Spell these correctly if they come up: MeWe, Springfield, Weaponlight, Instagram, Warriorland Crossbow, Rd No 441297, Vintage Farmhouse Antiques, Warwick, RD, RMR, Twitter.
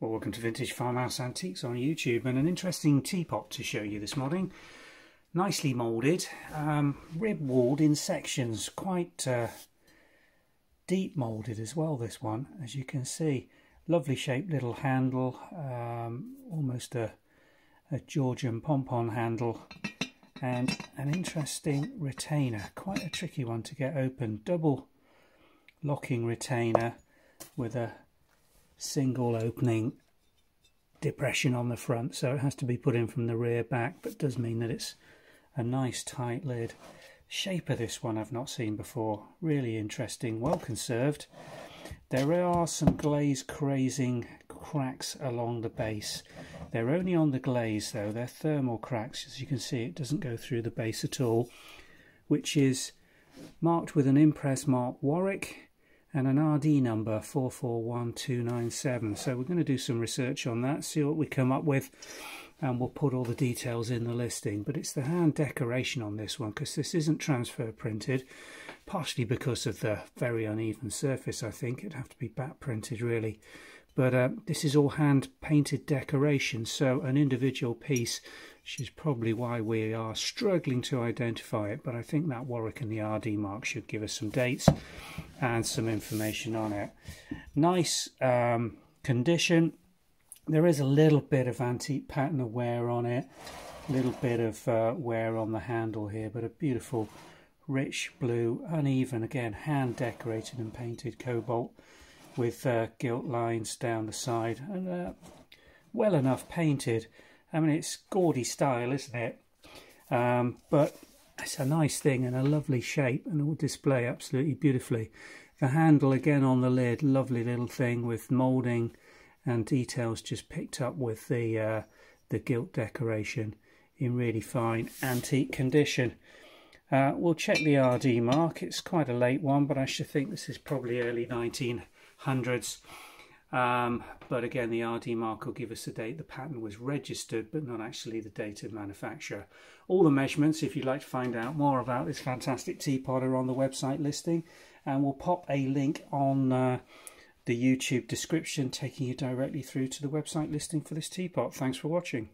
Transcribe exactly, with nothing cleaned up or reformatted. Well, welcome to Vintage Farmhouse Antiques on YouTube, and an interesting teapot to show you this morning. Nicely moulded, um, rib walled in sections, quite uh, deep moulded as well, this one, as you can see. Lovely shaped little handle, um, almost a, a Georgian pom-pom handle, and an interesting retainer, quite a tricky one to get open. Double locking retainer with a single opening depression on the front, so it has to be put in from the rear back, but does mean that it's a nice tight lid. Shape of this one I've not seen before, really interesting, well conserved. There are some glaze crazing cracks along the base. They're only on the glaze though, they're thermal cracks. As you can see, it doesn't go through the base at all, which is marked with an impress mark Warwick and an R D number four four one two nine seven. So we're going to do some research on that, see what we come up with, and we'll put all the details in the listing. But it's the hand decoration on this one, because this isn't transfer printed, partially because of the very uneven surface. I think it'd have to be back printed really, but uh, this is all hand painted decoration, so an individual piece, which is probably why we are struggling to identify it. But I think that Warwick and the R D mark should give us some dates and some information on it. Nice um, condition. There is a little bit of antique patina wear on it, a little bit of uh, wear on the handle here, but a beautiful rich blue, uneven, again hand decorated and painted cobalt with uh, gilt lines down the side, and uh, well enough painted. I mean, it's gaudy style, isn't it? Um, but it's a nice thing and a lovely shape, and it will display absolutely beautifully. The handle again on the lid, lovely little thing with moulding and details just picked up with the uh, the gilt decoration in really fine antique condition. Uh, we'll check the R D mark. It's quite a late one, but I should think this is probably early nineteen hundreds. Um, but again, the R D mark will give us the date the pattern was registered, but not actually the date of manufacture. All the measurements, if you'd like to find out more about this fantastic teapot, are on the website listing, and we'll pop a link on uh, the YouTube description taking you directly through to the website listing for this teapot. Thanks for watching.